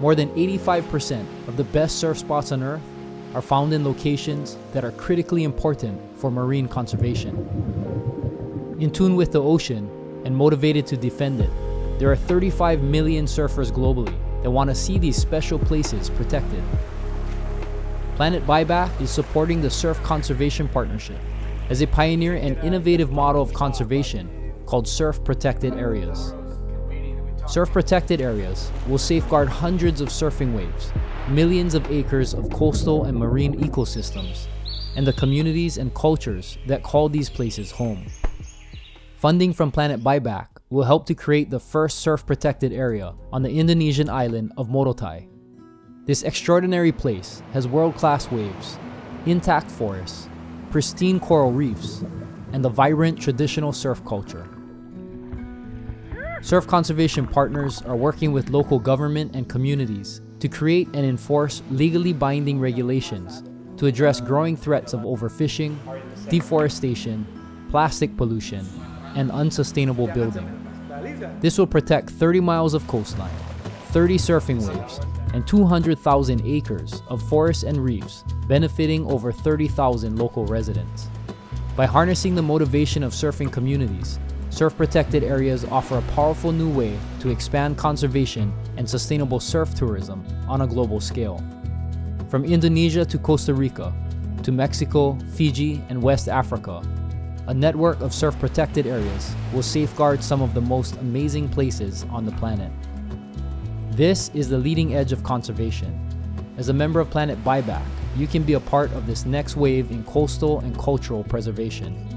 More than 85% of the best surf spots on Earth are found in locations that are critically important for marine conservation. In tune with the ocean and motivated to defend it, there are 35 million surfers globally that want to see these special places protected. Planet Buyback is supporting the Surf Conservation Partnership as a pioneer and innovative model of conservation called Surf Protected Areas. Surf Protected Areas will safeguard hundreds of surfing waves, millions of acres of coastal and marine ecosystems, and the communities and cultures that call these places home. Funding from Planet Buyback will help to create the first surf protected area on the Indonesian island of Morotai. This extraordinary place has world-class waves, intact forests, pristine coral reefs, and the vibrant traditional surf culture. Surf conservation partners are working with local government and communities to create and enforce legally binding regulations to address growing threats of overfishing, deforestation, plastic pollution, and unsustainable building. This will protect 30 miles of coastline, 30 surfing waves, and 200,000 acres of forests and reefs, benefiting over 30,000 local residents. By harnessing the motivation of surfing communities, Surf Protected Areas offer a powerful new way to expand conservation and sustainable surf tourism on a global scale. From Indonesia to Costa Rica, to Mexico, Fiji, and West Africa, a network of surf protected areas will safeguard some of the most amazing places on the planet. This is the leading edge of conservation. As a member of Planet Buyback, you can be a part of this next wave in coastal and cultural preservation.